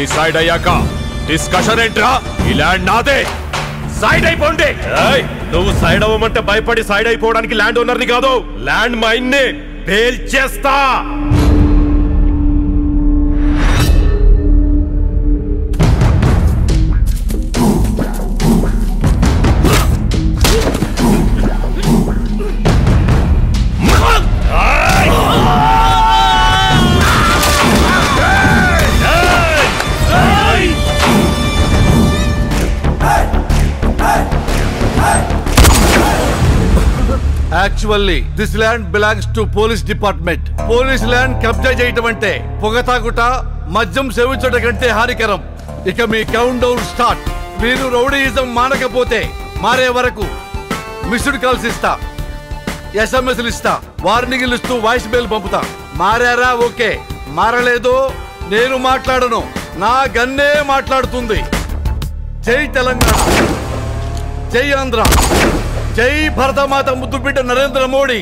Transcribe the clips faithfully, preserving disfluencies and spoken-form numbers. Decide अय्याका discussion एंट्रा इला नादे side అయిపోండి ఏయ్ నువ్వు సైడ్ అవ్వమంటే భయపడి సైడ్ అయిపోవడానికి ల్యాండ్ ఓనర్ ని కాదు ల్యాండ్ మైన్ ని పేల్ చేస్తా Actually, this land belongs to police department. Police land कब्जा చేయటమంటే పొగతాగుట మధ్యం సేవించట కంటే హానికరం. ఇక మీ కౌంట్ డౌన్ స్టార్ట్. మీరు రౌడీయిజం మానకపోతే మారే వరకు మిస్డ్ కాల్స్ ఇస్తా. ఎస్ఎంఎస్ లిస్తా. వార్నింగ్ లిస్ట్ వాయిస్ మెయిల్ పంపుతా. మారారా ఓకే. మారలేదు నేను మాట్లాడను. నా గన్నే మాట్లాడుతుంది. జై తెలంగాణ. జై ఆంధ్ర. జై భరతమాత ముద్దు బిడ్డ నరేంద్ర మోడీ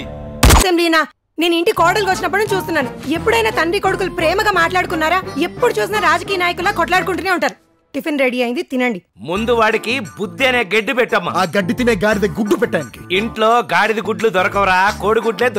అసెంబ్లీనా నేను ఇంటి కోడలుగా వచ్చినప్పుడు చూస్తున్నాను ఎప్పుడైనా తండ్రి కొడుకులు ప్రేమగా మాట్లాడుకున్నారా ఎప్పుడు చూసినా రాజకీయ నాయకుల కొట్లాడుకుంటూనే ఉంటారు టిఫిన్ రెడీ అయింది తినండి ముందు వాడికి బుద్ధి అనే గడ్డి పెట్టమ్మా ఆ గడ్డి తినే గాడిద గుడ్డు పెట్టడానికి ఇంట్లో గాడిద గుడ్లు దొరకవరా కోడి గుడ్లే